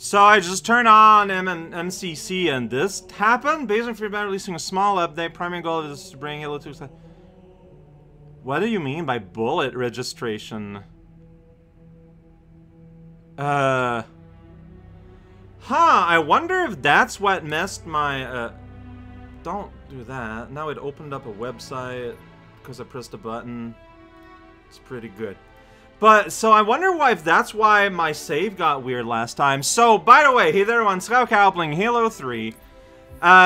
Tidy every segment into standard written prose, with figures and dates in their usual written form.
So I just turned on MCC and this happened. Basin Freebound releasing a small update. Primary goal is to bring Halo 2. What do you mean by bullet registration? Huh, I wonder if that's what messed my, Don't do that. Now it opened up a website because I pressed a button. It's pretty good. But, so I wonder why, if that's why my save got weird last time. So, by the way, hey there everyone, Scout Cowpling, Halo 3.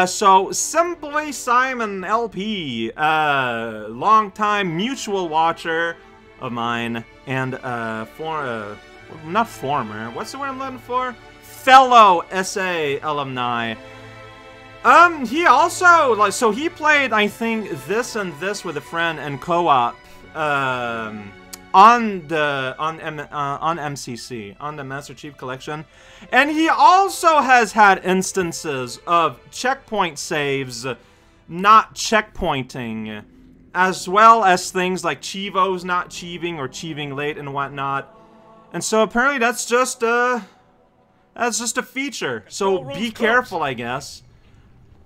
So, Simply Simon LP, long-time mutual watcher of mine, and, not former, what's the word I'm looking for? Fellow SA alumni. He also, like, so he played, I think, this and this with a friend and co-op, on MCC, on the Master Chief Collection. And he also has had instances of checkpoint saves not checkpointing, as well as things like Chivos not Chieving or Chieving late and whatnot. And so apparently that's just a feature. So be careful, I guess.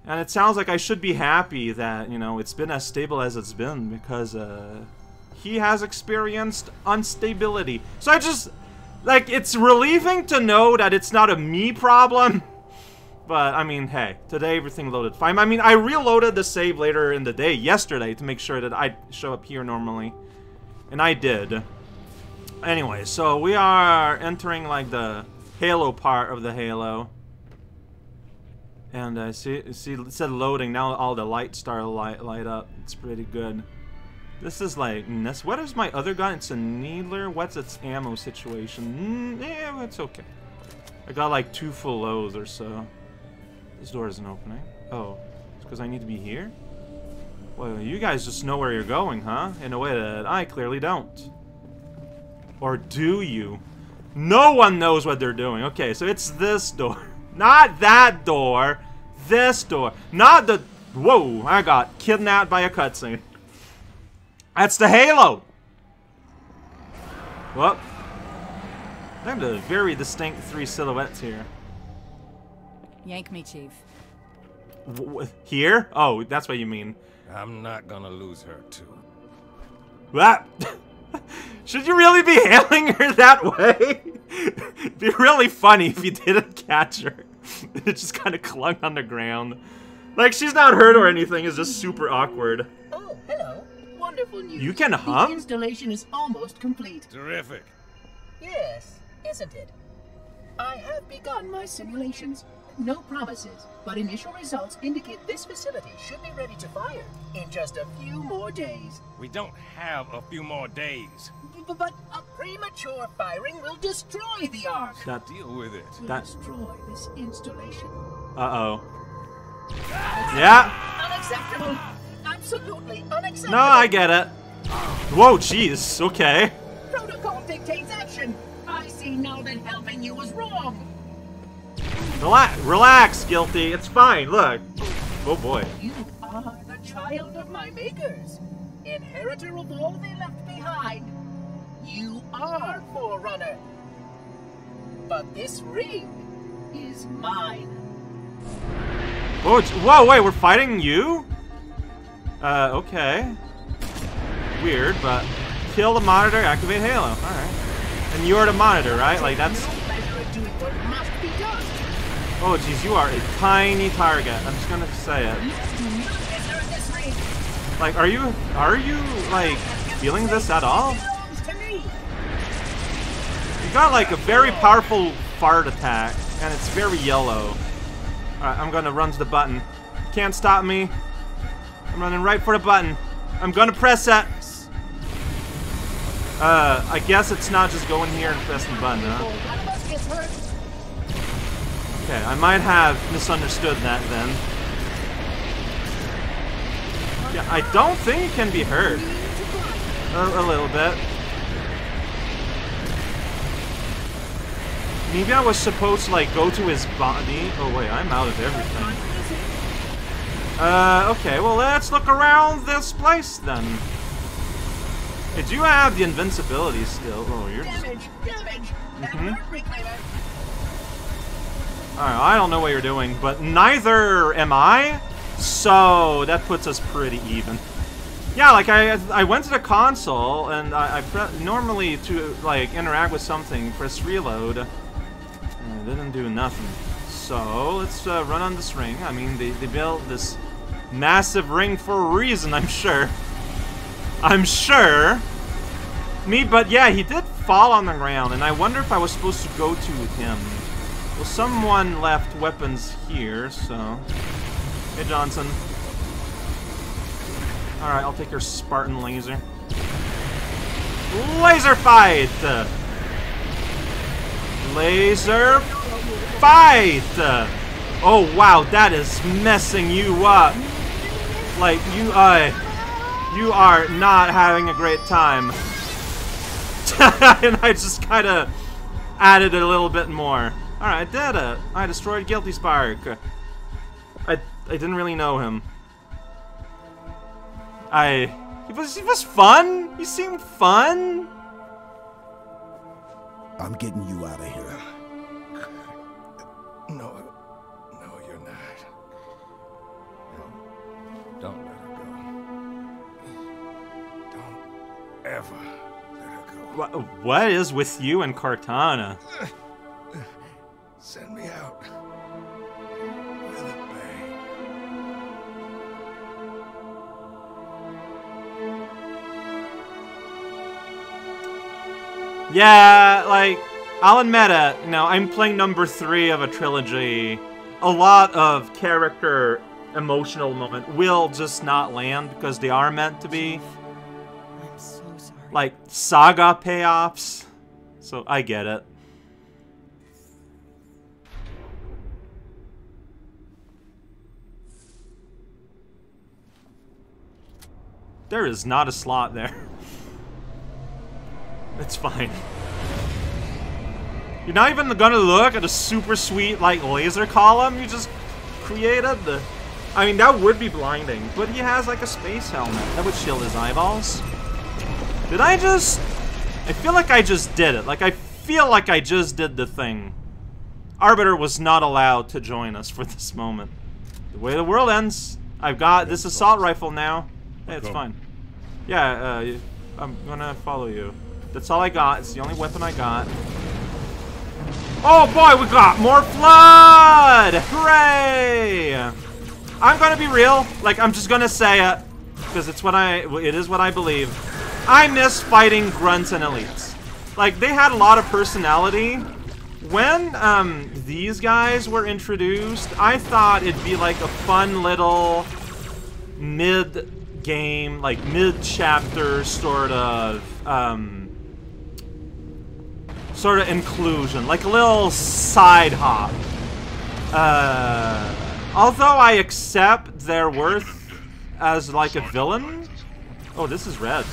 And it sounds like I should be happy that, you know, it's been as stable as it's been, because, he has experienced instability. So I just, like, it's relieving to know that it's not a me problem. But, I mean, hey, today everything loaded fine. I mean, I reloaded the save later in the day yesterday to make sure that I'd show up here normally. And I did. Anyway, so we are entering, like, the Halo part of the Halo. And see, it said loading. Now all the lights start to light up. It's pretty good. This is like, what is my other gun? It's a needler. What's its ammo situation? Yeah, it's okay. I got like 2 full loads or so. This door isn't opening. Oh, it's because I need to be here? Well, you guys just know where you're going, huh? In a way that I clearly don't. Or do you? No one knows what they're doing. Okay, so it's this door. Not that door. This door. Not the... Whoa, I got kidnapped by a cutscene. That's the Halo! Whoop. I have the very distinct 3 silhouettes here. Yank me, Chief. Here? Oh, that's what you mean. I'm not gonna lose her, too. What? Should you really be hailing her that way? It'd be really funny if you didn't catch her. It just kind of clung on the ground. Like, she's not hurt or anything, it's just super awkward. Oh, hello. Wonderful news. You can hum? The installation is almost complete. Terrific. Yes, isn't it? I have begun my simulations. No promises, but initial results indicate this facility should be ready to fire in just a few more days. We don't have a few more days. But a premature firing will destroy the Ark. That deal with it. That destroy this installation. Uh-oh. Yeah. Unacceptable. Absolutely unacceptable. No, I get it. Whoa, jeez. Okay. Protocol dictates action. I see now that helping you was wrong. Relax, Guilty. It's fine. Look. Oh boy. You are the child of my makers, inheritor of all they left behind. You are Forerunner, but this ring is mine. Oh, whoa! Wait, we're fighting you? Okay. Weird, but kill the monitor. Activate Halo. All right. And you're the monitor, right? Like that's. Oh jeez, you are a tiny target. I'm just gonna say it. Like, are you like feeling this at all? You got like a very powerful fart attack, and it's very yellow. Alright, I'm gonna run to the button. Can't stop me. I'm running right for the button. I'm gonna press X. I guess it's not just going here and pressing the button, huh? Okay, I might have misunderstood that then. Yeah, I don't think it can be hurt. A little bit. Maybe I was supposed to, like, go to his body. Oh, wait, I'm out of everything. Okay, well, let's look around this place then. Hey, do you have the invincibility still? Oh, you're just... Mm-hmm. I don't know what you're doing, but neither am I, so that puts us pretty even. Yeah, like, I went to the console, and I normally to, like, interact with something, press reload, and it didn't do nothing. So, let's run on this ring. I mean, they built this massive ring for a reason, I'm sure. I'm sure. Me, but yeah, he did fall on the ground, and I wonder if I was supposed to go to him. Well, someone left weapons here, so... Hey, Johnson. Alright, I'll take your Spartan laser. Laser fight! Laser fight! Oh, wow, that is messing you up. Like, you are not having a great time. And I just kind of added a little bit more. Alright, I destroyed Guilty Spark. I didn't really know him. He was fun. He seemed fun. I'm getting you out of here. No, you're not. No, don't let her go. Don't ever let her go. What is with you and Cortana? Send me out. With a bang. Yeah, like, Alan Meta, you know, I'm playing number 3 of a trilogy. A lot of character emotional moment will just not land because they are meant to be. I'm so sorry. Like, saga payoffs. So, I get it. There is not a slot there. It's fine. You're not even gonna look at a super sweet, like, laser column you just created? I mean, that would be blinding, but he has, like, a space helmet. That would shield his eyeballs. Did I just... I feel like I just did it. Like, I feel like I just did the thing. Arbiter was not allowed to join us for this moment. The way the world ends. I've got this assault rifle now. Hey, it's fine. Yeah, I'm gonna follow you. That's all I got. It's the only weapon I got. Oh boy, we got more Flood! Hooray! I'm gonna be real. Like, I'm just gonna say it. Because it's what it is what I believe. I miss fighting grunts and elites. Like, they had a lot of personality. When, these guys were introduced, I thought it'd be like a fun little mid- game, like mid-chapter sort of inclusion, like a little side hop. Although I accept their worth as like a villain. Oh, this is red.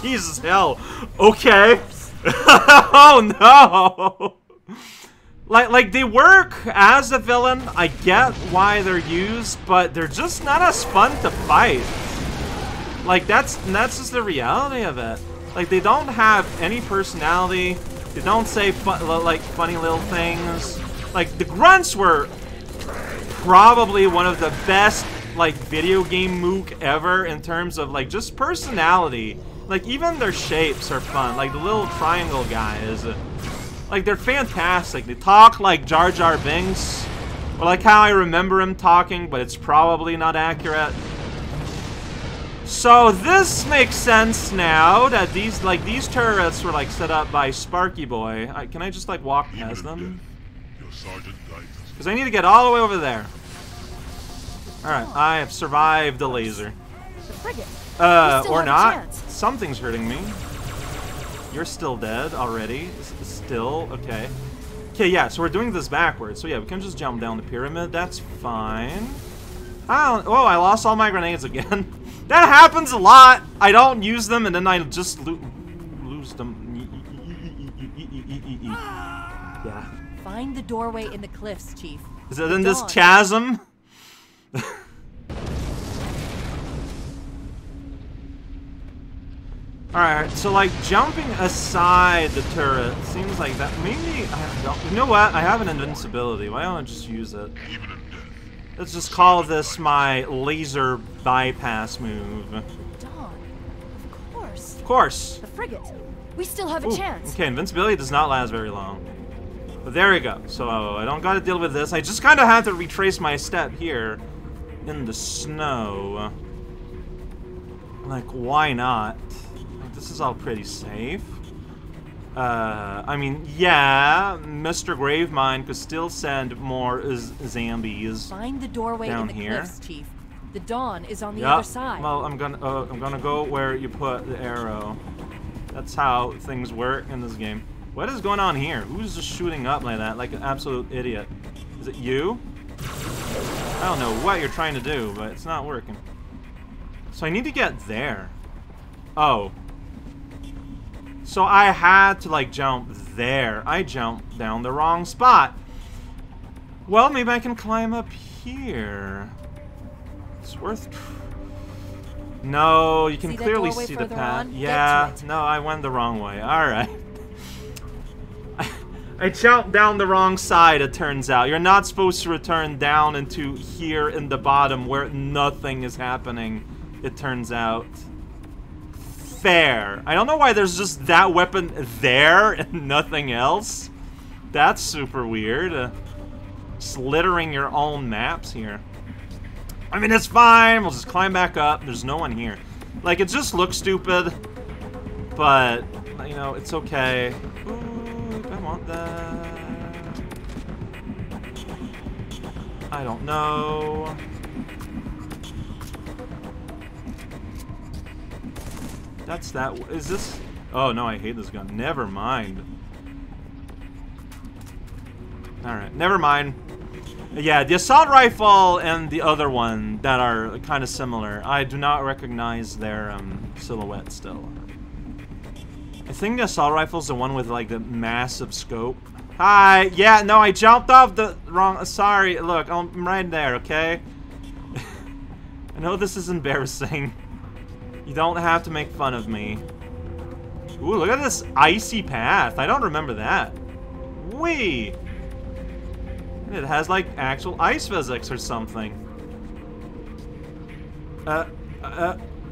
Jesus hell. Okay. Oh no. Like, they work as a villain, I get why they're used, but they're just not as fun to fight. Like, that's just the reality of it. Like, they don't have any personality, they don't say, like, funny little things. Like, the grunts were probably one of the best, like, video game mook ever in terms of, like, just personality. Like, even their shapes are fun, like, the little triangle guy is... Like, they're fantastic. They talk like Jar Jar Binks. Or like how I remember him talking, but it's probably not accurate. So this makes sense now that these turrets were, like, set up by Sparky Boy. Can I just, like, walk past them? Because I need to get all the way over there. Alright, I have survived the laser. Or not. Something's hurting me. You're still dead already. Still, okay. Okay, yeah, so we're doing this backwards. So yeah, we can just jump down the pyramid. That's fine. Oh, I lost all my grenades again. That happens a lot. I don't use them, and then I just lose them. Yeah. Find the doorway in the cliffs, Chief. Is it in this chasm? Alright, so like jumping aside the turret seems like that. Maybe I don't. You know what? I have an invincibility. Why don't I just use it? Let's just call this my laser bypass move. Dawn, of course. Of course. The frigate. We still have a chance. Okay, invincibility does not last very long. But there we go. So I don't got to deal with this. I just kind of have to retrace my step here in the snow. Like, why not? This is all pretty safe. I mean, yeah, Mr. Gravemind could still send more zombies. Find the doorway down in the cliffs, Chief. The dawn is on the other side. Well, I'm gonna go where you put the arrow. That's how things work in this game. What is going on here? Who's just shooting up like that, like an absolute idiot? Is it you? I don't know what you're trying to do, but it's not working. So I need to get there. Oh. So I had to, like, jump there. I jumped down the wrong spot. Well, maybe I can climb up here. It's worth... No, you can clearly see the path. Yeah, no, I went the wrong way. Alright. I jumped down the wrong side, it turns out. You're not supposed to return down into here in the bottom where nothing is happening, it turns out. Fair. I don't know why there's just that weapon there and nothing else. That's super weird. Just littering your own maps here. I mean, it's fine. We'll just climb back up. There's no one here. Like, it just looks stupid. But, you know, it's okay. Ooh, I want that. I don't know. That's that. Is this? Oh no, I hate this gun. Never mind. Alright, never mind. Yeah, the assault rifle and the other one that are kind of similar. I do not recognize their silhouette still. I think the assault rifle's the one with like the massive scope. Hi! Yeah, no, I jumped off the wrong. Sorry, look, I'm right there, okay? I know this is embarrassing. You don't have to make fun of me. Ooh, look at this icy path. I don't remember that. Whee! And it has, like, actual ice physics or something.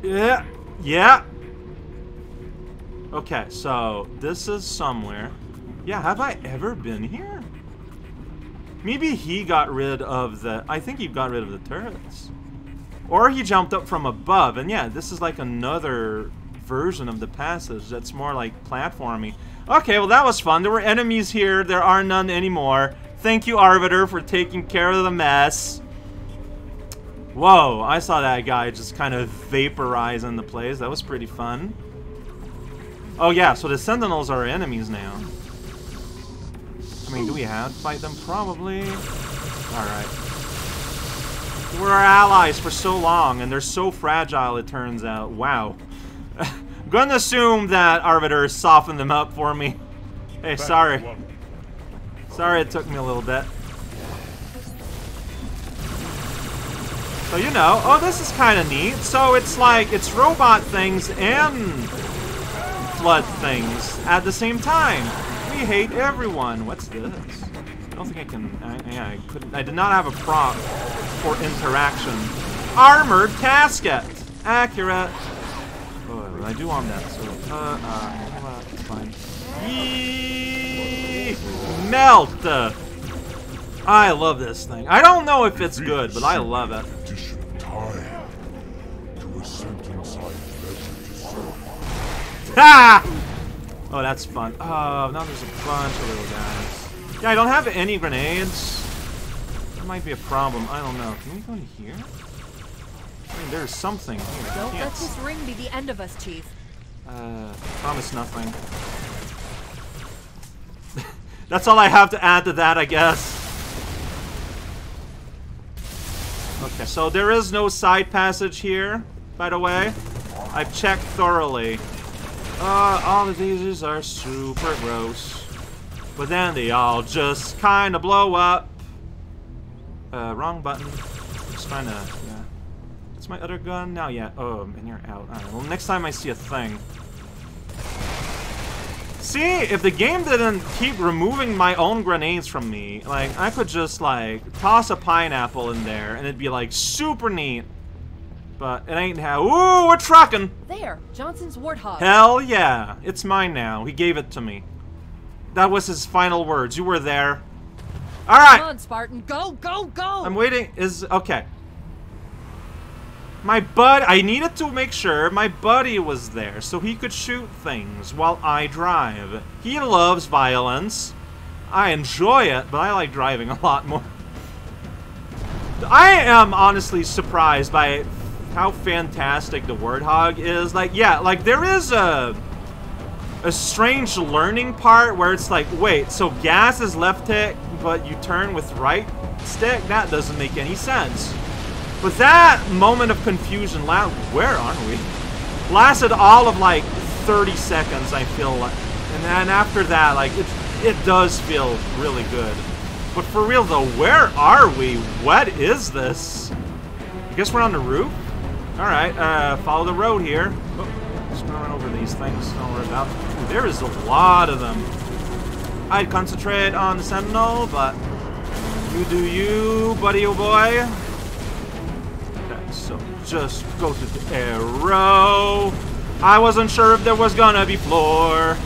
Yeah. Yeah! Okay, so this is somewhere. Yeah, have I ever been here? Maybe he got rid of the... I think he got rid of the turrets. Or he jumped up from above, and yeah, this is like another version of the passage that's more like platformy. Okay, well that was fun. There were enemies here. There are none anymore. Thank you, Arbiter, for taking care of the mess. Whoa, I saw that guy just kind of vaporize in the place. That was pretty fun. Oh yeah, so the Sentinels are enemies now. I mean, do we have to fight them? Probably. Alright. We're allies for so long, and they're so fragile, it turns out. Wow. I'm gonna assume that Arbiter softened them up for me. Hey, sorry. Sorry it took me a little bit. So, you know. Oh, this is kind of neat. So, it's like, it's robot things and flood things at the same time. We hate everyone. What's this? I don't think I can... yeah, I couldn't... I did not have a prop for interaction. Armored casket! Accurate. Oh, I do want that, so... it's fine. Yee melt! I love this thing. I don't know if it's good, but I love it. Ha! Oh, that's fun. Oh, now there's a bunch of little guys. Yeah, I don't have any grenades. That might be a problem. I don't know. Can we go in here? I mean, there's something here. Don't let this ring be the end of us, Chief. Promise nothing. That's all I have to add to that, I guess. Okay, so there is no side passage here, by the way. I've checked thoroughly. All of these are super gross. But then they all just kind of blow up. Wrong button. Just trying to, yeah. It's my other gun now, yeah. Oh, and you're out. All right, well, next time I see a thing, See, if the game didn't keep removing my own grenades from me, like, I could just, like, toss a pineapple in there, and it'd be, like, super neat. But it ain't how. Ooh, we're trucking! There, Johnson's Warthog. Hell yeah. It's mine now. He gave it to me. That was his final words. You were there. Alright! Come on, Spartan. Go, go, go! I'm waiting. Is. Okay. My bud. I needed to make sure my buddy was there so he could shoot things while I drive. He loves violence. I enjoy it, but I like driving a lot more. I am honestly surprised by how fantastic the Warthog is. Like, yeah, like, there is a strange learning part where it's like, wait, so gas is left tick, but you turn with right stick? That doesn't make any sense. But that moment of confusion, where are we? Lasted all of, like, 30 seconds, I feel like. And then after that, like, it does feel really good. But for real, though, where are we? What is this? I guess we're on the roof? Alright, follow the road here. Oh, just gonna run over these things. Don't worry about it. There is a lot of them. I'd concentrate on the Sentinel, but you do you, buddy oh boy. Okay, so just go to the arrow. I wasn't sure if there was gonna be floor.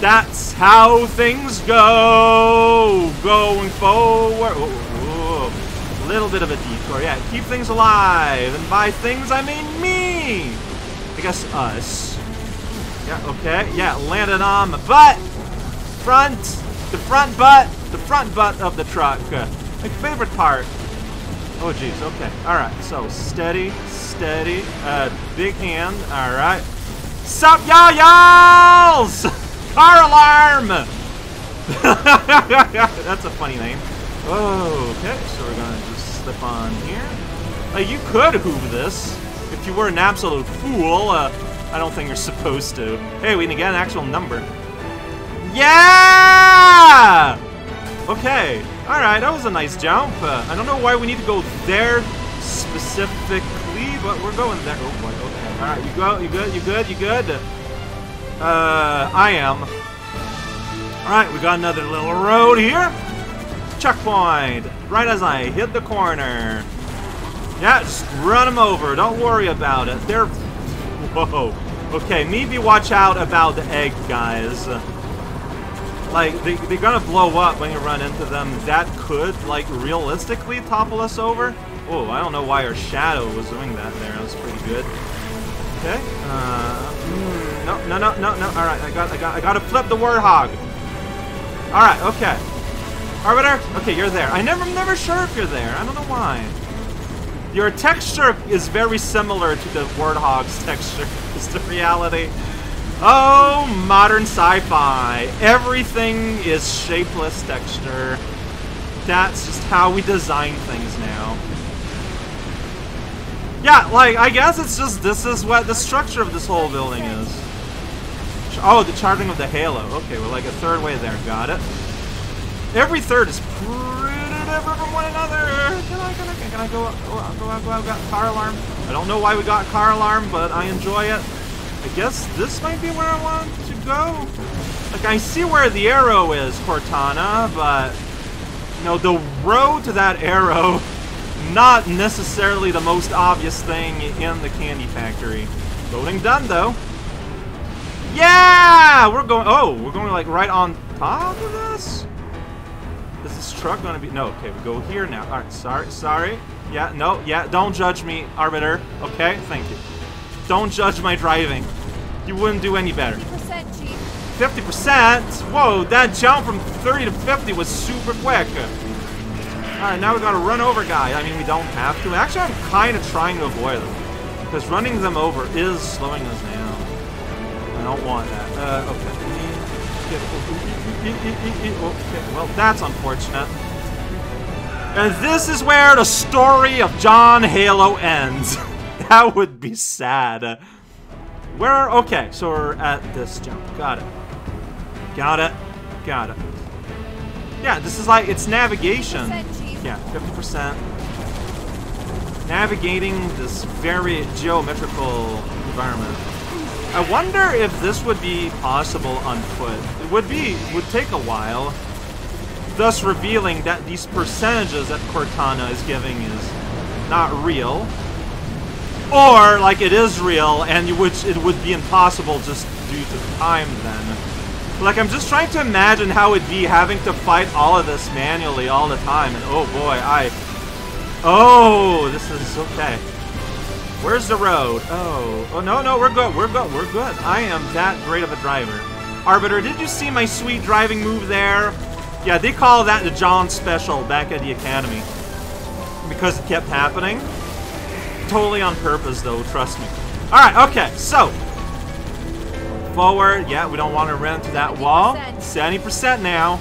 That's how things go. Going forward. Whoa. A little bit of a detour. Yeah, keep things alive. And by things, I mean me. I guess us. Yeah, okay. Yeah, landed on my butt. Front. The front butt. The front butt of the truck. My favorite part. Oh, jeez. Okay. All right. So, steady. Steady. Big hand. All right. Sup, y'all, y'alls. Car alarm. That's a funny name. Oh, okay. So, we're going to just slip on here. You could hoob this if you were an absolute fool. I don't think you're supposed to. Hey, we need to get an actual number. Yeah! Okay. Alright, that was a nice jump. I don't know why we need to go there specifically, but we're going there. Oh boy, okay. Alright, you go, you good, you good, you good? I am. Alright, we got another little road here. Checkpoint. Right as I hit the corner. Yeah, just run them over. Don't worry about it. They're... Whoa. Okay, maybe watch out about the egg, guys. Like, they're gonna blow up when you run into them. That could, like, realistically topple us over. Oh, I don't know why our shadow was doing that there. That was pretty good. Okay. No. Alright, I gotta flip the Warthog. Alright, okay. Arbiter? Okay, you're there. I'm never sure if you're there. I don't know why. Your texture is very similar to the Warthog's texture. It's the reality. Oh, modern sci-fi. Everything is shapeless texture. That's just how we design things now. Yeah, like, I guess it's just this is what the structure of this whole building is. Oh, the charging of the Halo. Okay, we're like a third way there. Got it. Every third is pretty different from one another. Can I go up? Go out. Got car alarm. I don't know why we got car alarm, but I enjoy it. I guess this might be where I want to go. Like, I see where the arrow is, Cortana, but... You know, the road to that arrow, not necessarily the most obvious thing in the candy factory. Loading done, though. Yeah! We're going... Oh, we're going, like, right on top of this? Is this truck going to be... No, okay, we go here now. Alright, sorry. Yeah, no, yeah, don't judge me, Arbiter. Okay, thank you. Don't judge my driving. You wouldn't do any better. 50%, Chief. 50%? Whoa, that jump from 30 to 50 was super quick. Alright, now we gotta run over guy. I mean, we don't have to. Actually, I'm kind of trying to avoid them. Because running them over is slowing us down. I don't want that. Okay, well, that's unfortunate. And this is where the story of John Halo ends. That would be sad. We're okay, so we're at this jump. Got it. Yeah, this is like it's navigation. Yeah, 50%. Navigating this very geometrical environment. I wonder if this would be possible on foot. It would take a while, thus revealing that these percentages that Cortana is giving is not real. Or, like, it is real, and it would be impossible just due to time then. Like, I'm just trying to imagine how it'd be having to fight all of this manually all the time, and oh boy, Oh, this is okay. Where's the road? Oh no, no, we're good. I am that great of a driver. Arbiter, did you see my sweet driving move there? Yeah, they call that the John special back at the academy. Because it kept happening. Totally on purpose though, trust me. Alright, okay, so. Forward, yeah, we don't want to run into that wall. 70% now.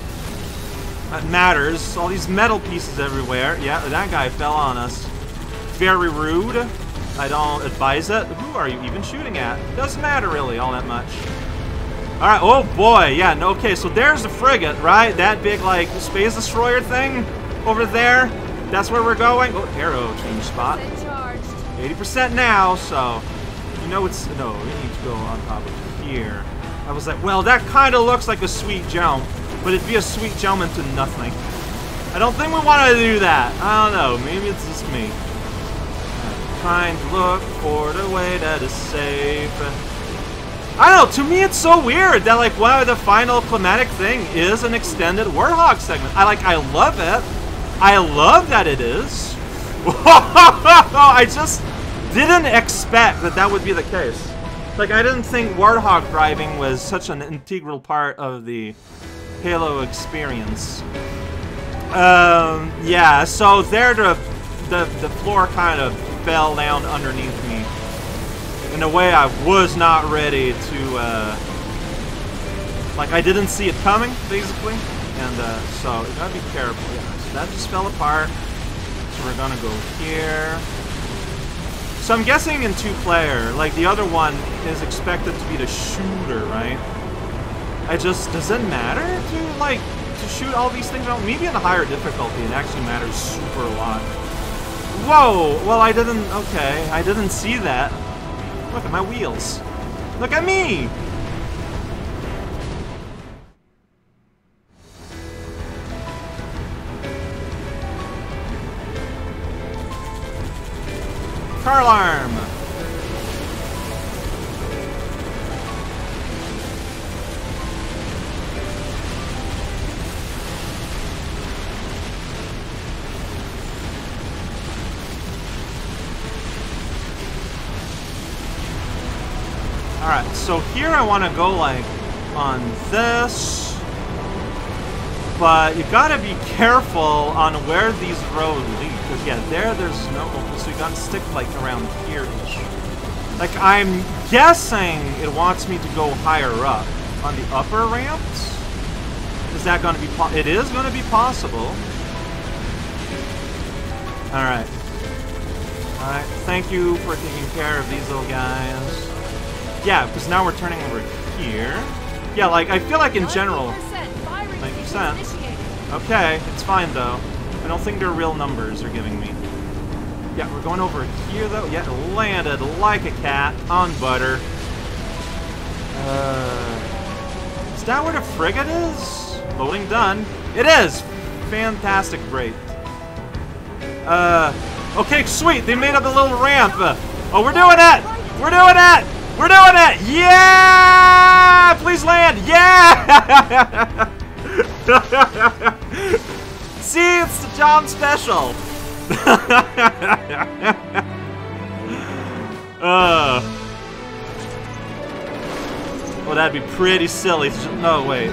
That matters. All these metal pieces everywhere. Yeah, that guy fell on us. Very rude. I don't advise it. Who are you even shooting at? Doesn't matter really all that much. Alright, oh boy, yeah, no, okay, so there's the frigate, right? That big, like, space destroyer thing over there. That's where we're going. Oh, arrow, change spot. 80% now, so... You know it's... No, we need to go on top of here. I was like, well, that kind of looks like a sweet jump, but it'd be a sweet jump into nothing. I don't think we want to do that. I don't know, maybe it's just me. Trying to look for the way that is safe. I don't know, to me it's so weird that like wow, the final climatic thing is an extended Warthog segment. I love it. I love that it is. I just didn't expect that that would be the case. Like I didn't think Warthog driving was such an integral part of the Halo experience. Yeah, so there the floor kind of fell down underneath me in a way I was not ready to like I didn't see it coming basically, and so you gotta be careful. Yeah, so that just fell apart, so we're gonna go here. So I'm guessing in two player, like the other one is expected to be the shooter, right? I just, does it matter to like to shoot all these things out? Maybe in a higher difficulty it actually matters super a lot. Whoa! Well, I didn't... Okay, I didn't see that. Look at my wheels. Look at me! Car alarm! Alright, so here I want to go, like, on this, but you gotta be careful on where these roads lead, because, yeah, there's no, so you gotta stick, like, around here-ish. Like, I'm guessing it wants me to go higher up, on the upper ramps? Is that gonna be, it is gonna be possible. Alright. Alright, thank you for taking care of these little guys. Yeah, because now we're turning over here. Yeah, like, I feel like in general... 90%. Okay, it's fine, though. I don't think they're real numbers they're giving me. Yeah, we're going over here, though. Yeah, it landed like a cat on butter. Is that where the frigate is? Loading done. It is! Fantastic, great. Okay, sweet, they made up a little ramp. Oh, we're doing it! We're doing it! We're doing it! Yeah! Please land! Yeah! See, it's the John special. Well, that'd be pretty silly. No, wait.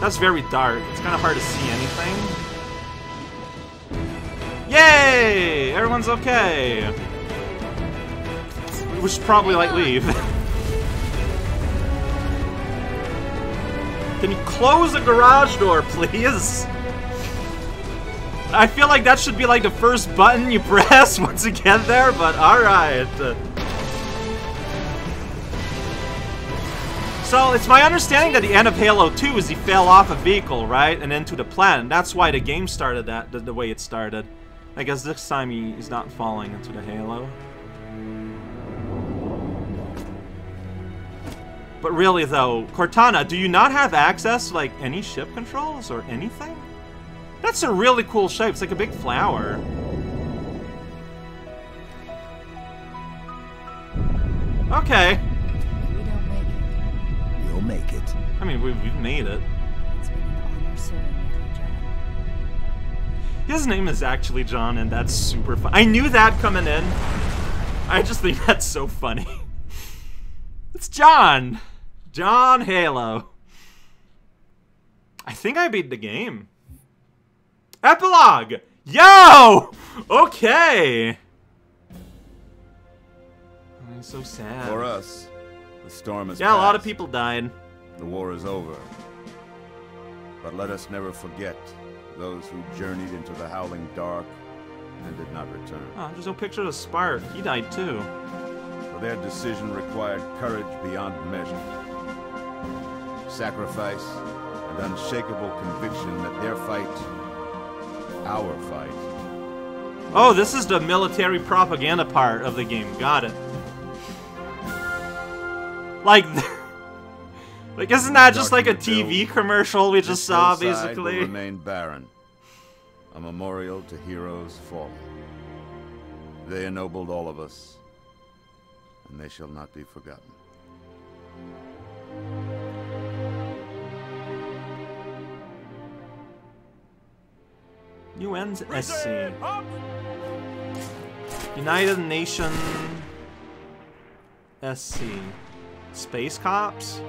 That's very dark. It's kind of hard to see anything. Yay! Everyone's okay. We should probably, like, leave. Can you close the garage door, please? I feel like that should be, like, the first button you press once you get there, but alright. So, it's my understanding that the end of Halo 2 is he fell off a vehicle, right? And into the planet. That's why the game started that, the way it started. I guess this time he's not falling into the Halo. But really though, Cortana, do you not have access to like any ship controls or anything? That's a really cool shape. It's like a big flower. Okay. If we don't make it, we'll make it. I mean, we've made it. It's been an honor serving with you, John. His name is actually John, and that's super fun. I knew that coming in. I just think that's so funny. It's John. John Halo. I think I beat the game. Epilogue! Yo! Okay! I'm so sad. For us, the storm has passed. A lot of people died. The war is over. But let us never forget those who journeyed into the howling dark and did not return. Oh, there's no picture of Spark. He died too. For their decision required courage beyond measure. Sacrifice and unshakable conviction that their fight... our fight. Oh, this is the military propaganda part of the game. Got it. Like isn't that just like a TV commercial we just saw, basically? Will remain barren, a memorial to heroes fallen. They ennobled all of us, and they shall not be forgotten. UNSC. United Nation SC. Space Cops?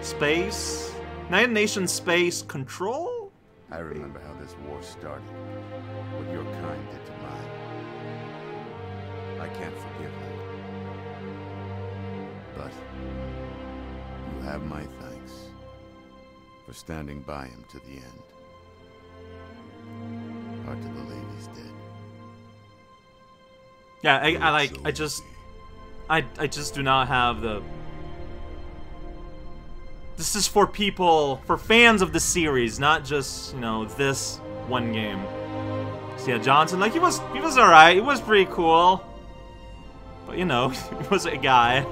Space? United Nations Space Control? I remember how this war started. What your kind did to mine. I can't forgive you. But you have my thanks for standing by him to the end. Hard to believe he's dead. Yeah, I just do not have the... This is for people, for fans of the series, not just, you know, this one game. So yeah, Johnson, like, he was alright, he was pretty cool. But, you know, he was a guy.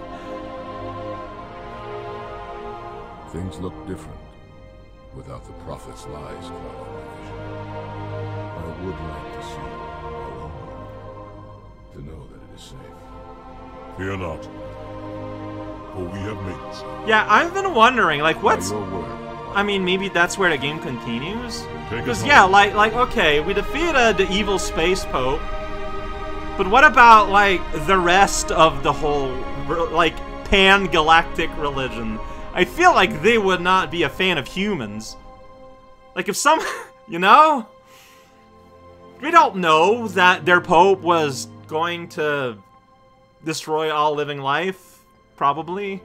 Things look different without the Prophet's lies clouding my vision. I would like to see our own world, to know that it is safe. Fear not, for we have made it. Yeah, I've been wondering, like, what's... I mean, maybe that's where the game continues? Because, yeah, like, okay, we defeated the evil space pope, but what about, like, the rest of the whole, like, pan-galactic religion? I feel like they would not be a fan of humans. Like, if some... you know? We don't know that their pope was going to destroy all living life, probably.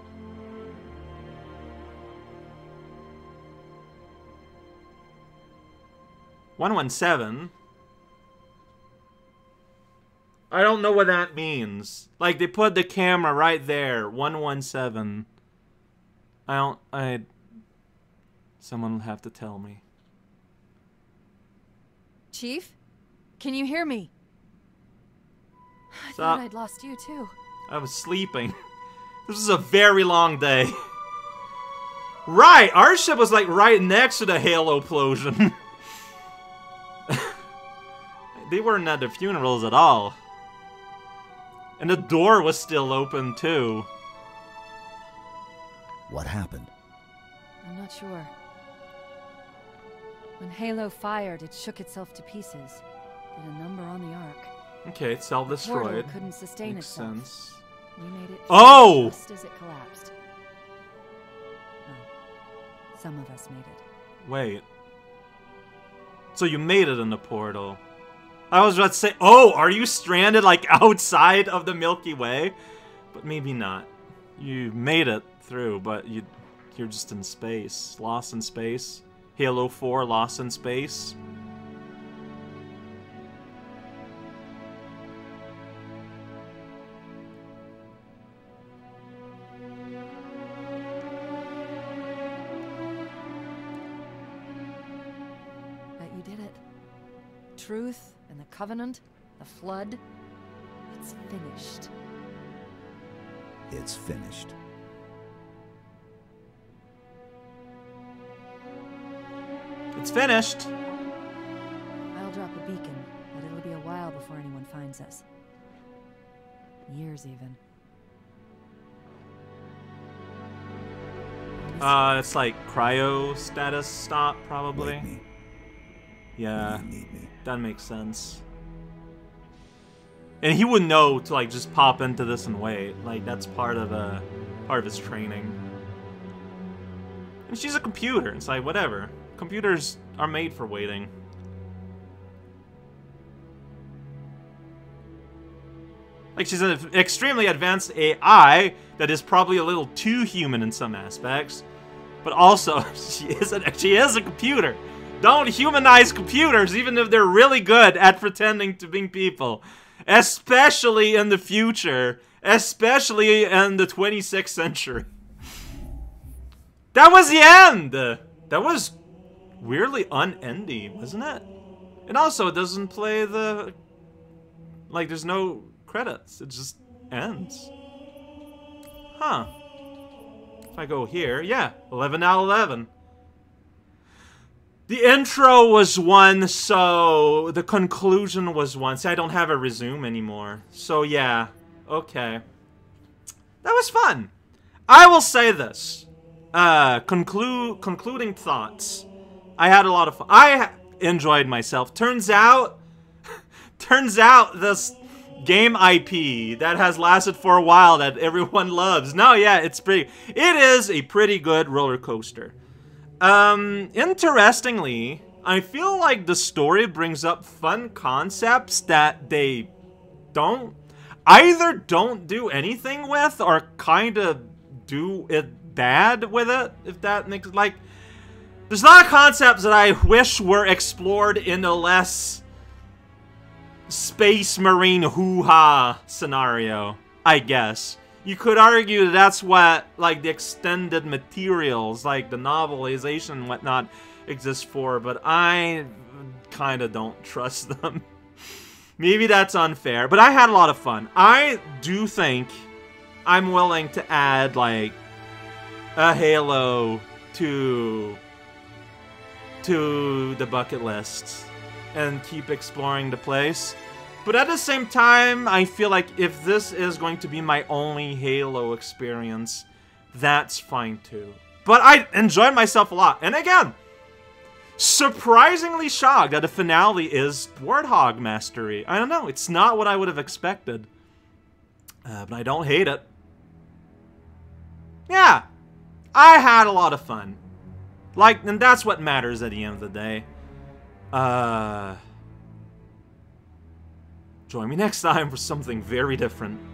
.117. I don't know what that means. Like, they put the camera right there. 117. Someone will have to tell me. Chief? Can you hear me? I thought I'd lost you too. I was sleeping. This is a very long day. Right, our ship was like right next to the Halo explosion. They weren't at the funerals at all. And the door was still open too. What happened? I'm not sure. When Halo fired, it shook itself to pieces. Did a number on the arc. Okay, it's self-destroyed. Couldn't sustain Makes itself. Sense. We made it just as it collapsed. No, some of us made it. Wait. So you made it in the portal. I was about to say, oh, are you stranded like outside of the Milky Way? But maybe not. You made it through, but you're just in space, lost in space. Halo 4, lost in space. Truth and the Covenant, the Flood, it's finished. It's finished. It's finished. I'll drop a beacon, but it'll be a while before anyone finds us. Years even. It's like cryo status stop, probably. Like me. Yeah, that makes sense. And he would know to like just pop into this and wait. Like that's part of his training. And she's a computer. It's like whatever. Computers are made for waiting. Like she's an extremely advanced AI that is probably a little too human in some aspects, but also she is a computer. Don't humanize computers, even if they're really good at pretending to be people. Especially in the future. Especially in the 26th century. That was the end! That was weirdly unending, wasn't it? And also, it doesn't play the... Like, there's no credits. It just ends. Huh. If I go here, yeah. 11 out of 11. The intro was one, so the conclusion was one. See, I don't have a resume anymore. So, yeah. Okay. That was fun. I will say this. Concluding thoughts. I had a lot of fun. I enjoyed myself. Turns out this game IP that has lasted for a while that everyone loves. No, yeah, it is a pretty good roller coaster. Interestingly, I feel like the story brings up fun concepts that they either don't do anything with or kind of do it bad with it, if that makes sense. Like, there's a lot of concepts that I wish were explored in a less space marine hoo-ha scenario, I guess. You could argue that's what, like, the extended materials, like the novelization and whatnot, exist for, but I kind of don't trust them. Maybe that's unfair, but I had a lot of fun. I do think I'm willing to add, like, a Halo to the bucket list and keep exploring the place. But at the same time, I feel like if this is going to be my only Halo experience, that's fine too. But I enjoyed myself a lot. And again, surprisingly shocked that the finale is Warthog mastery. I don't know, it's not what I would have expected. But I don't hate it. Yeah, I had a lot of fun. Like, and that's what matters at the end of the day. Join me next time for something very different.